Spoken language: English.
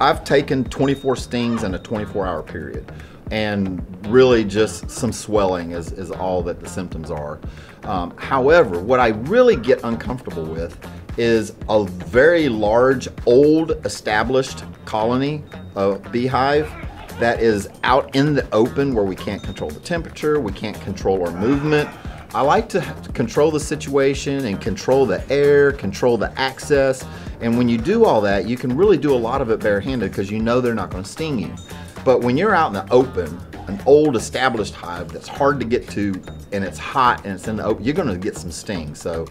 I've taken 24 stings in a 24-hour period, and really just some swelling is all that the symptoms are. However, what I really get uncomfortable with is a very large, old, established colony of beehive that is out in the open where we can't control the temperature, we can't control our movement. I like to control the situation and control the air, control the access, and when you do all that, you can really do a lot of it barehanded because you know they're not going to sting you. But when you're out in the open, an old established hive that's hard to get to, and it's hot and it's in the open, you're going to get some stings. So.